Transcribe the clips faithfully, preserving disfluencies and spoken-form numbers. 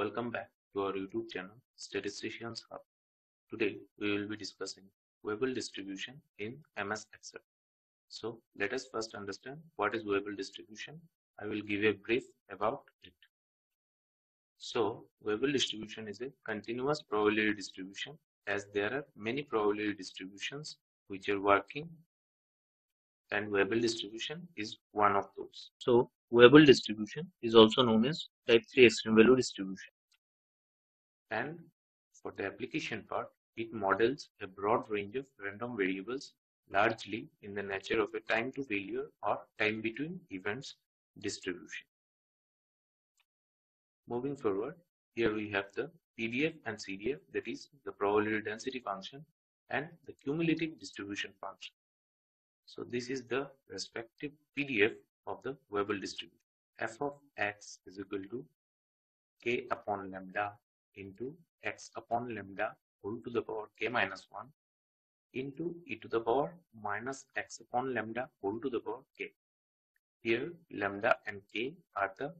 Welcome back to our YouTube channel Statisticians Hub. Today we will be discussing Weibull distribution in M S Excel. So let us first understand what is Weibull distribution. I will give a brief about it. So Weibull distribution is a continuous probability distribution, as there are many probability distributions which are working, and Weibull distribution is one of those. So Weibull distribution is also known as type three extreme value distribution, and for the application part, it models a broad range of random variables largely in the nature of a time to failure or time between events distribution. Moving forward, here we have the P D F and C D F, that is the probability density function and the cumulative distribution function. So this is the respective P D F of the Weibull distribution. F of x is equal to k upon lambda into x upon lambda whole to the power k minus one into e to the power minus x upon lambda whole to the power k. Here lambda and k are the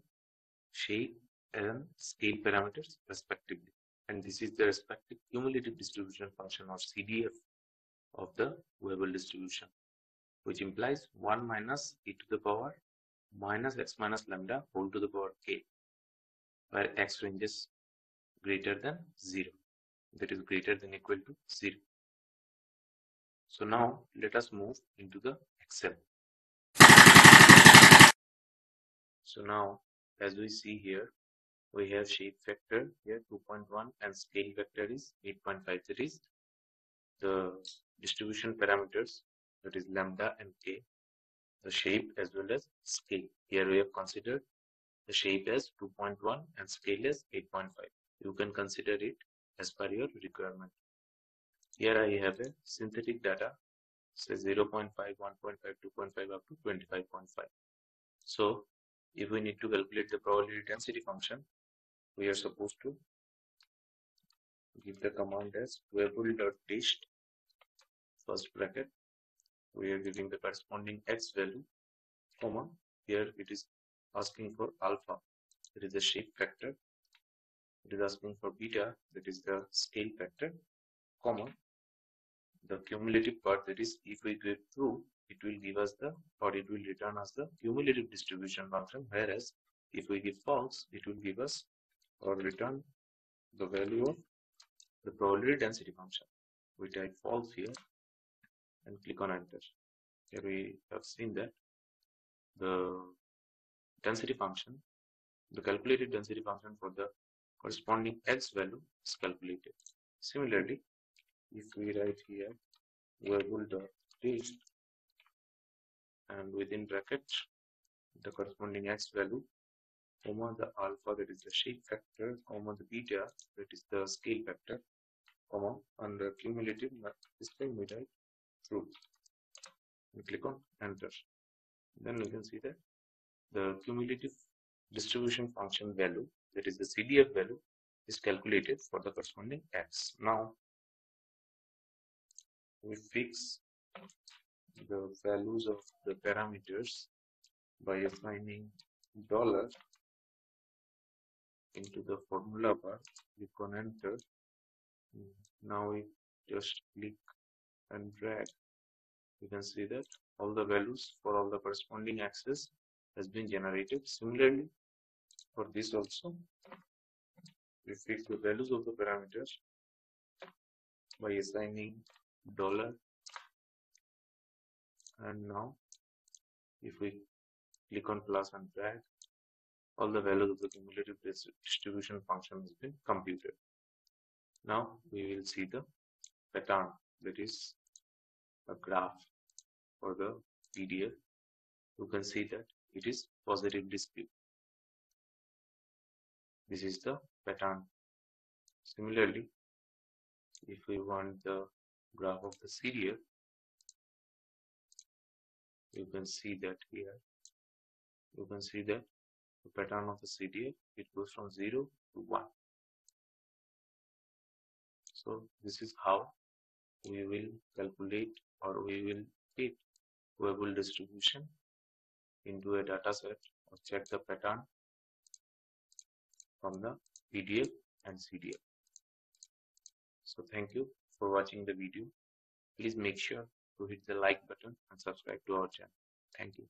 shape and scale parameters respectively, and this is the respective cumulative distribution function or C D F of the Weibull distribution, which implies one minus e to the power minus x minus lambda whole to the power k, where x ranges greater than zero, that is greater than equal to zero. So now let us move into the Excel. So now, as we see here, we have shape factor here two point one and scale factor is eight point five three. The distribution parameters, that is lambda and k, the shape as well as scale. Here we have considered the shape as two point one and scale as eight point five. You can consider it as per your requirement. Here I have a synthetic data, say zero point five, one point five, two point five up to twenty-five point five. So if we need to calculate the probability density function, we are supposed to give the command as weibull.dist, first bracket, we are giving the corresponding x value, comma, here it is asking for alpha, that is the shape factor. It is asking for beta, that is the scale factor, comma, the cumulative part, that is if we get true, it will give us the, or it will return us the cumulative distribution function, whereas if we give false, it will give us or return the value of the probability density function. We type false here and click on enter. Here we have seen that the density function, the calculated density function for the corresponding x value is calculated. Similarly, if we write here weibull.dist and within bracket the corresponding x value, comma the alpha, that is the shape factor, comma the beta, that is the scale factor, comma and the cumulative, this time we type true. We click on enter. Then we can see that the cumulative distribution function value, that is the C D F value, is calculated for the corresponding x. Now we fix the values of the parameters by assigning dollar into the formula bar. Click on enter. Now we just click and drag. You can see that all the values for all the corresponding axes has been generated. Similarly, for this also, we fix the values of the parameters by assigning dollar, and now if we click on plus and drag, all the values of the cumulative distribution function has been computed. Now we will see the pattern, that is a graph for the P D F. You can see that it is positive display. This is the pattern. Similarly, if we want the graph of the C D F, you can see that here. You can see that the pattern of the C D F, it goes from zero to one. So this is how we will calculate, or we will fit Weibull distribution into a data set or check the pattern from the P D L and C D F. So thank you for watching the video. Please make sure to hit the like button and subscribe to our channel. Thank you.